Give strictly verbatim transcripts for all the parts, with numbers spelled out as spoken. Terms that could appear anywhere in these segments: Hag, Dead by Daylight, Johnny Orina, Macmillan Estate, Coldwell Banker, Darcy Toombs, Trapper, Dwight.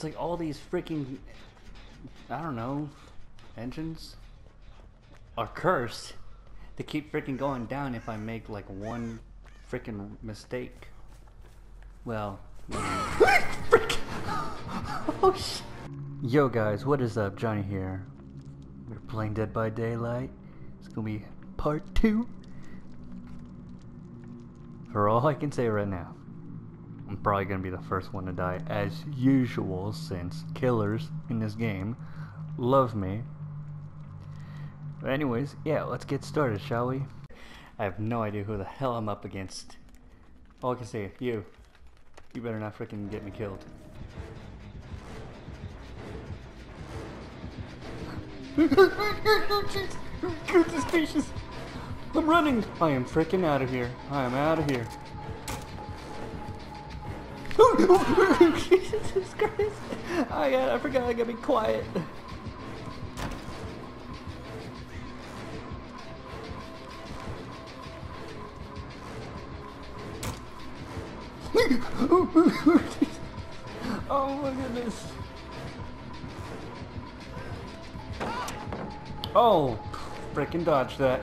It's like all these freaking, I don't know, engines are cursed to keep freaking going down if I make like one freaking mistake. Well, oh, shit. Yo guys, what is up? Johnny here. We're playing Dead by Daylight. It's gonna be part two. For all I can say right now, I'm probably gonna be the first one to die as usual, since killers in this game love me. But anyways, yeah, let's get started, shall we? I have no idea who the hell I'm up against. All I can say, you. You better not freaking get me killed. Goodness gracious! I'm running! I am freaking out of here. I am out of here. Jesus Christ! I, got, I forgot I gotta be quiet. Oh my goodness. Oh, frickin' dodge that.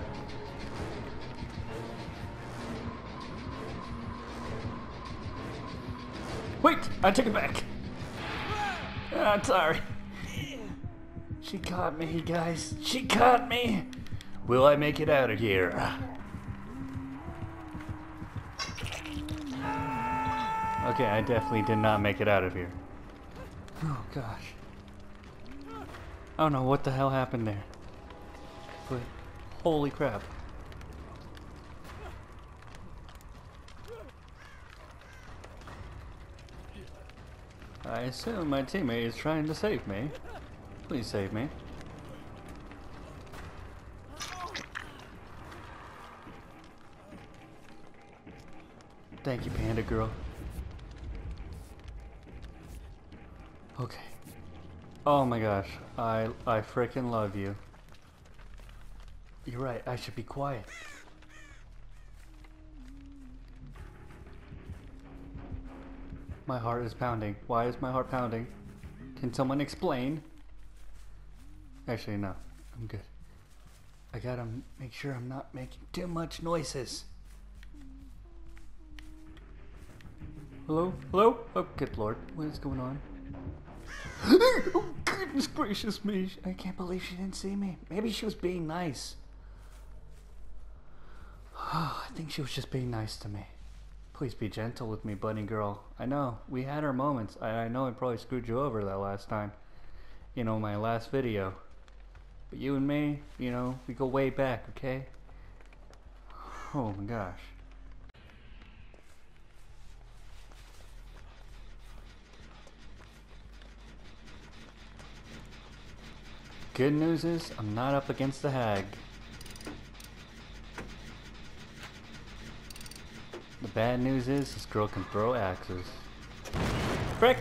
Wait, I took it back. I'm sorry. She caught me, guys. She caught me. Will I make it out of here? Okay, I definitely did not make it out of here. Oh gosh. I don't know what the hell happened there. But holy crap. I assume my teammate is trying to save me. Please save me. Thank you, Panda Girl. Okay. Oh my gosh. I I frickin' love you. You're right. I should be quiet. My heart is pounding. Why is my heart pounding? Can someone explain? Actually, no. I'm good. I gotta make sure I'm not making too much noises. Hello? Hello? Oh, good lord. What is going on? Oh, goodness gracious me. I can't believe she didn't see me. Maybe she was being nice. Oh, I think she was just being nice to me. Please be gentle with me, bunny girl. I know, we had our moments. I, I know I probably screwed you over that last time. You know, my last video. But you and me, you know, we go way back, okay? Oh my gosh. Good news is, I'm not up against the Hag. The bad news is, this girl can throw axes. Frick!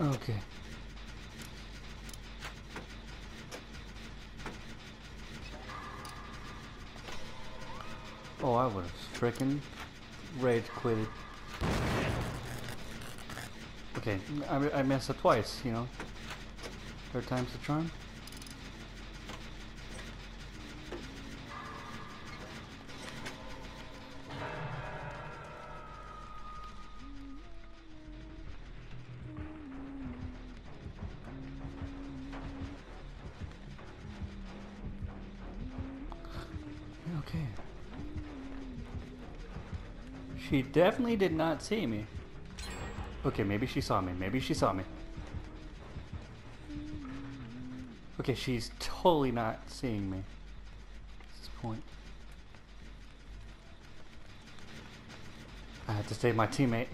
Okay. Oh, I would've frickin' rage quitted. Okay, I, I messed up twice, you know. Third time's the charm. Okay. She definitely did not see me. Okay, maybe she saw me. Maybe she saw me. Okay, she's totally not seeing me at this point. I have to save my teammate.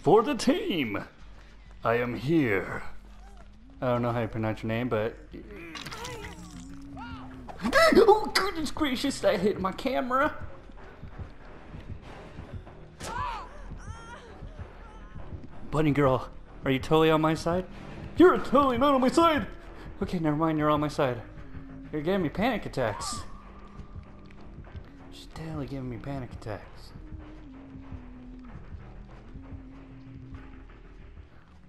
For the team! I am here. I don't know how you pronounce your name, but... Oh, goodness gracious, I hit my camera! Bunny girl, are you totally on my side? You're totally not on my side! Okay, never mind, you're on my side. You're giving me panic attacks. Daily giving me panic attacks.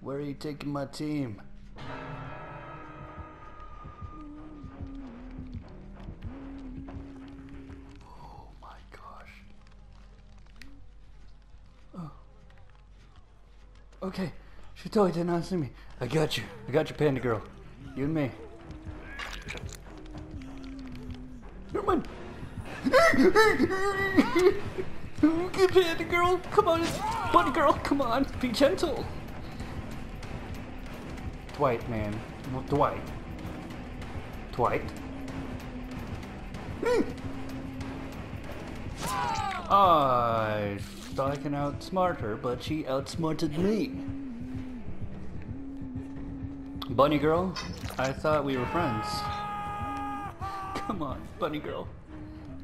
Where are you taking my team? Oh my gosh. Oh. Okay. She totally did not see me. I got you. I got you, Panda Girl. You and me. Never mind. Good Panda Girl. Come on, Bunny Girl. Come on. Be gentle. Dwight, man. Dwight. Dwight. I thought I can outsmart her, but she outsmarted me. Bunny Girl, I thought we were friends. Come on, Bunny Girl.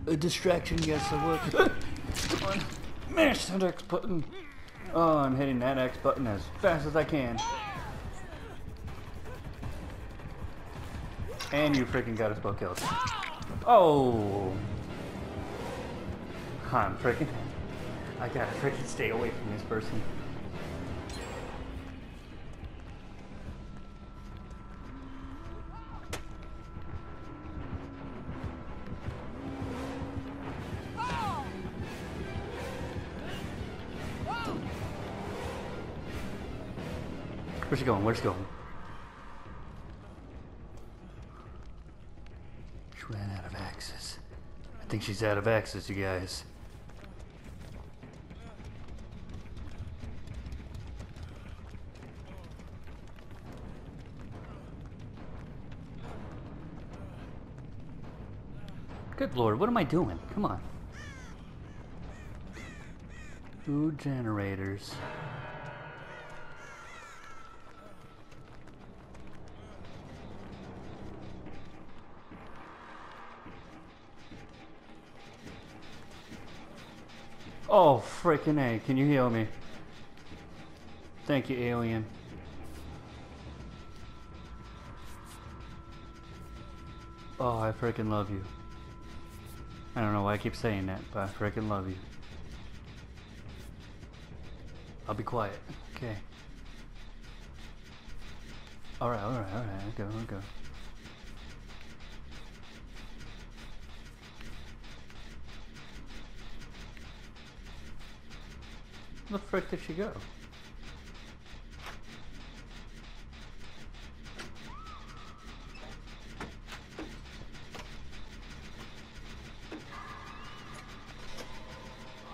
A distraction, yes I would. Come on. Mash that X button. Oh, I'm hitting that X button as fast as I can. And you freaking got us both killed. Oh! I'm freaking... I gotta freaking stay away from this person. Where's she going? Where's she going? Ran out of axes. I think she's out of axes, you guys. Good lord, what am I doing? Come on. Food generators. Oh, freaking A, can you heal me? Thank you, alien. Oh, I freaking love you. I don't know why I keep saying that, but I freaking love you. I'll be quiet. Okay. Alright, alright, alright. Go, go. Where the frick did she go?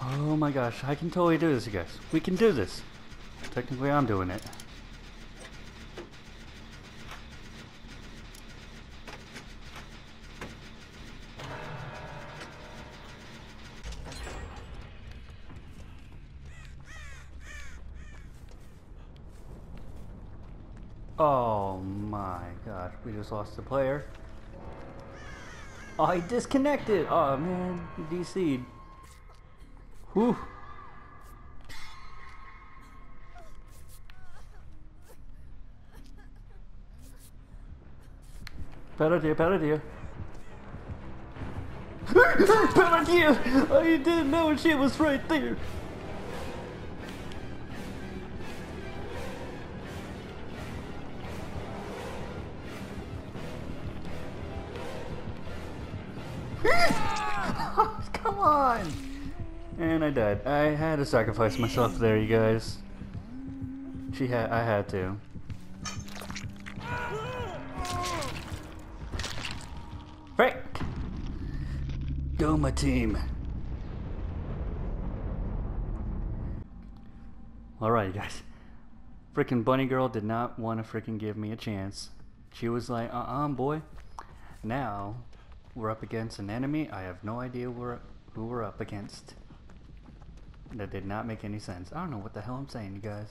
Oh my gosh, I can totally do this, you guys. We can do this. Technically, I'm doing it. Oh my god, we just lost the player. Oh, he disconnected! Oh man, he D C'd. Whew. Better dear, better dear. Better dear! Oh, you didn't know she was right there! Come on! And I died. I had to sacrifice myself there, you guys. She had. I had to. Frick! Go, my team. All right, you guys. Freaking Bunny Girl did not want to freaking give me a chance. She was like, "Uh-uh, boy." Now. We're up against an enemy. I have no idea we're, who we're up against. That did not make any sense. I don't know what the hell I'm saying, you guys.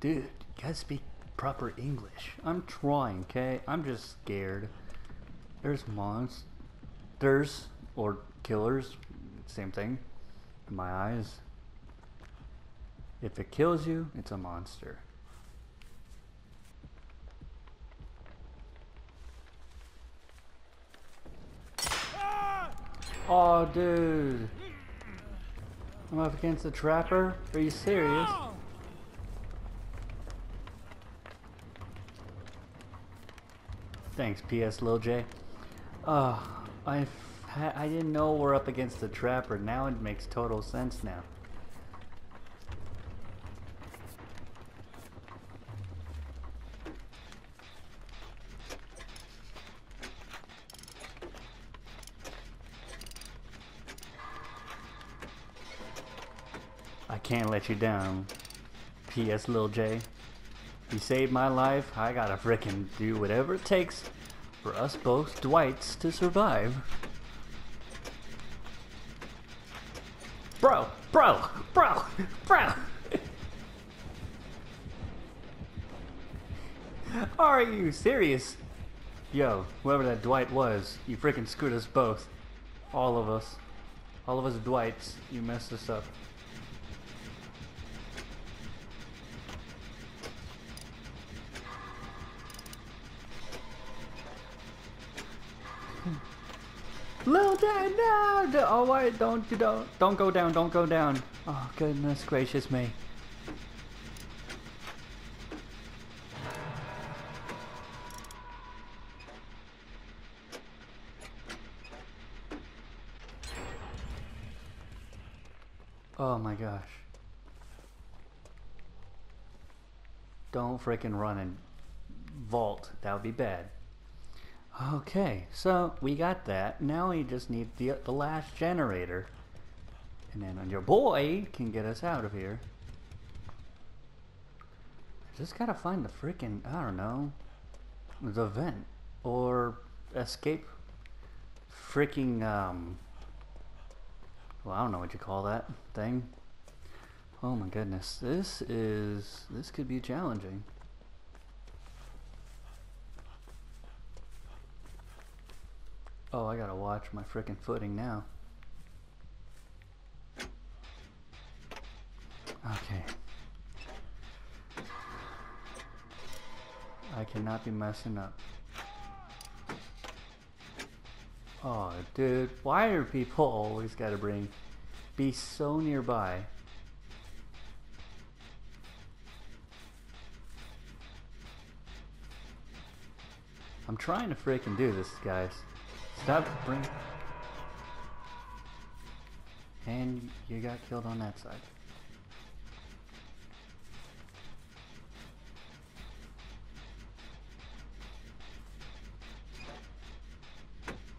Dude, you guys speak proper English. I'm trying, okay? I'm just scared. There's monsters or killers. Same thing. In my eyes. If it kills you, it's a monster. Oh, dude. I'm up against the Trapper? Are you serious? Thanks, P S Lil J. Uh, I I didn't know we're up against the Trapper. Now it makes total sense now. I can't let you down, P S Lil J. You saved my life. I gotta frickin' do whatever it takes for us both Dwights to survive. Bro, bro, bro, bro. Are you serious? Yo, whoever that Dwight was, you frickin' screwed us both. All of us. All of us Dwights, you messed us up. Little Dad, no! Oh, why don't you don't don't go down? Don't go down! Oh, goodness gracious me! Oh my gosh! Don't frickin' run and vault. That would be bad. Okay, so we got that. Now we just need the, the last generator. And then your boy can get us out of here. I just gotta find the freaking, I don't know, the vent. Or escape freaking, um, well, I don't know what you call that thing. Oh my goodness, this is, this could be challenging. Oh, I gotta watch my frickin' footing now. Okay. I cannot be messing up. Oh, dude, why are people always gotta bring, be so nearby? I'm trying to frickin' do this, guys. Stop bringing. And you got killed on that side.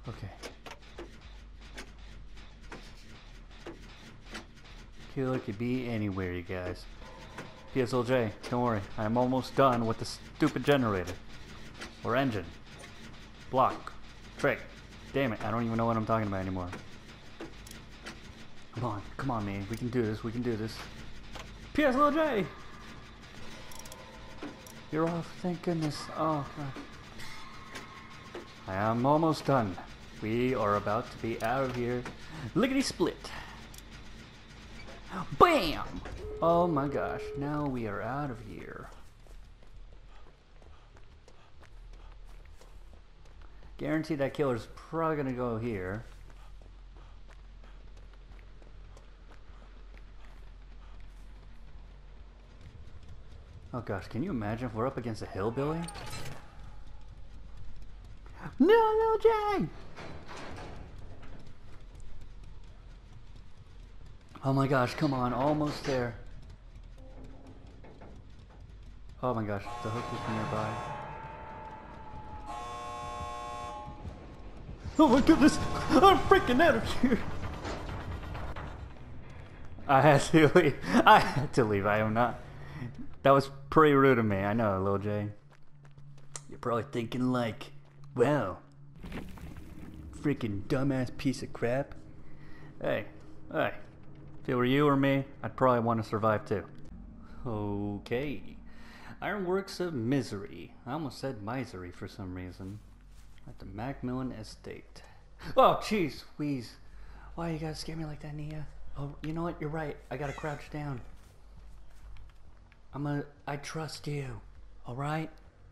Okay. Killer could be anywhere, you guys. P S L J, don't worry. I'm almost done with the stupid generator. Or engine. Block. Trick. Damn it, I don't even know what I'm talking about anymore. Come on, come on, man. We can do this, we can do this. P S Lil J! You're off, thank goodness. Oh, God. I am almost done. We are about to be out of here. Lickety split. Bam! Oh my gosh, now we are out of here. Guarantee that killer's probably gonna go here. Oh gosh, can you imagine if we're up against a hillbilly? No, no, Jay! Oh my gosh, come on, almost there. Oh my gosh, the hook is nearby. Oh my goodness, I'm freaking out of here. I had to leave. I had to leave. I am not. That was pretty rude of me. I know, Lil J. You're probably thinking like, wow, freaking dumbass piece of crap. Hey, hey, if it were you or me, I'd probably want to survive too. Okay. Ironworks of Misery. I almost said misery for some reason. At the Macmillan Estate. Oh, jeez, wheeze. Why you gotta scare me like that, Nia? Oh, you know what? You're right. I gotta crouch down. I'm gonna... I trust you. Alright?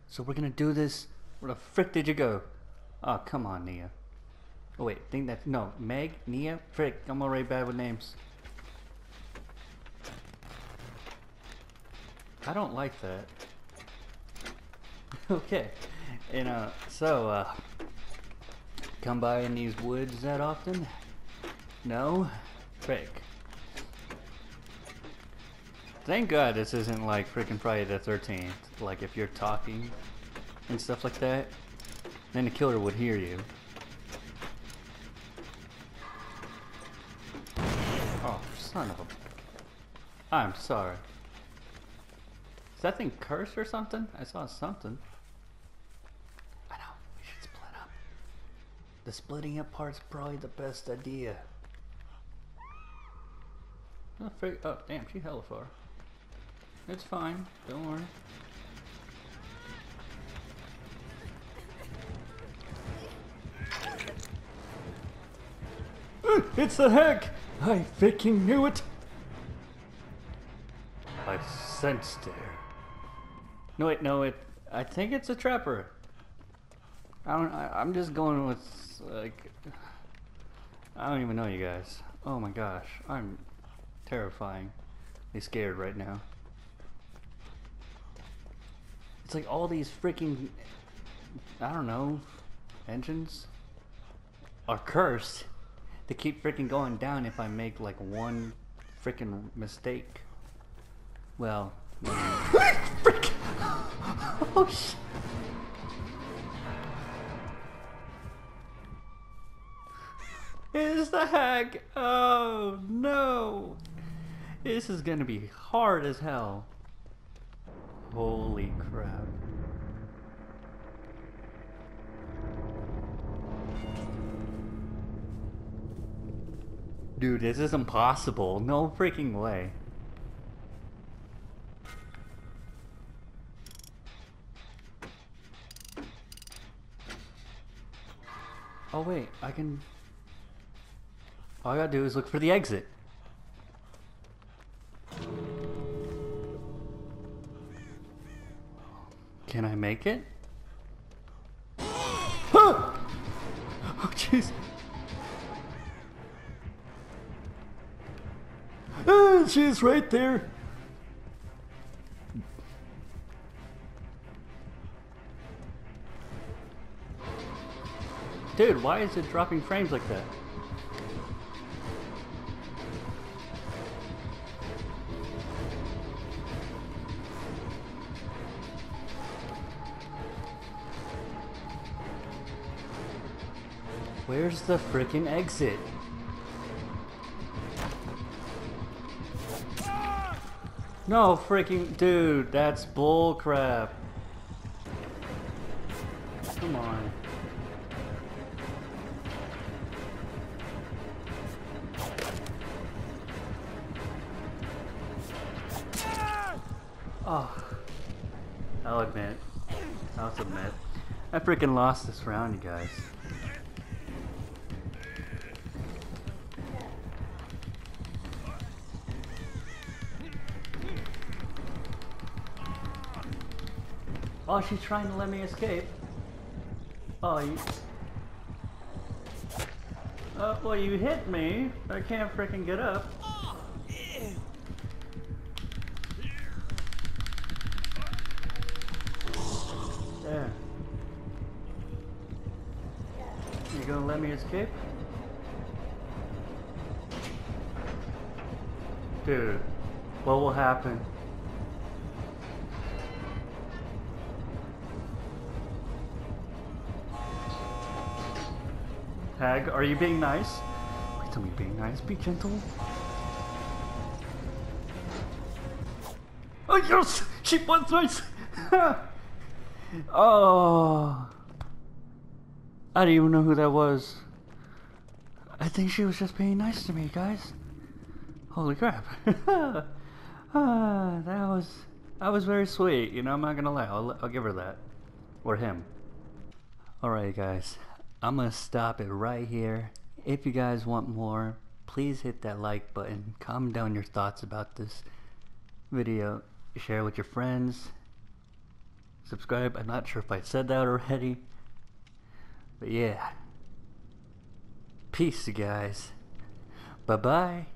So we're gonna do this. Where the frick did you go? Oh, come on, Nia. Oh wait, I think that no, Meg, Nia, frick, I'm already bad with names. I don't like that. Okay, and uh, so uh, come by in these woods that often? No, frick. Thank God this isn't like freaking Friday the thirteenth. Like if you're talking and stuff like that, then the killer would hear you. Oh, son of a... I'm sorry. Is that thing cursed or something? I saw something. I know, we should split up. The splitting up part's probably the best idea. Oh, frig- oh damn, she hella far. It's fine, don't worry. Ooh, it's the Hag! I fucking knew it! I sensed it. No wait, no it. I think it's a Trapper. I don't. I, I'm just going with like. I don't even know you guys. Oh my gosh, I'm terrifyingly scared right now. It's like all these freaking, I don't know, engines are cursed to keep freaking going down if I make like one freaking mistake. Well. Frick! Oh shit! It's the Hag! Oh no! This is gonna be hard as hell. Holy crap. Dude, this is impossible. No freaking way. Oh wait, I can... All I gotta do is look for the exit. Can I make it? Oh jeez. Oh, she's right there. Dude, why is it dropping frames like that? Where's the frickin' exit? No freaking dude, that's bullcrap. Come on. Oh, I'll admit, I'll submit, I freaking lost this round, you guys. Oh, she's trying to let me escape. Oh, you... Oh, well, you hit me. I can't freaking get up. There. You gonna let me escape? Dude, what will happen? Hag, are you being nice? Please tell me you're being nice. Be gentle. Oh yes! She was nice! Oh, I didn't even know who that was. I think she was just being nice to me, guys. Holy crap. uh, that was I was very sweet, you know, I'm not gonna lie. I'll, I'll give her that. Or him. Alright guys, I'm gonna stop it right here. If you guys want more, please hit that like button, comment down your thoughts about this video, share with your friends, subscribe. I'm not sure if I said that already, but yeah, Peace, guys. Bye-bye.